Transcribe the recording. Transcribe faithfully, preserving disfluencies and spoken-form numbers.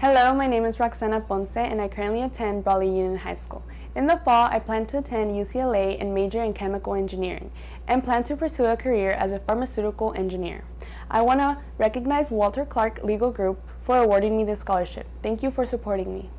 Hello, my name is Roxanna Ponce and I currently attend Brawley Union High School. In the fall, I plan to attend U C L A and major in chemical engineering and plan to pursue a career as a pharmaceutical engineer. I want to recognize Walter Clark Legal Group for awarding me this scholarship. Thank you for supporting me.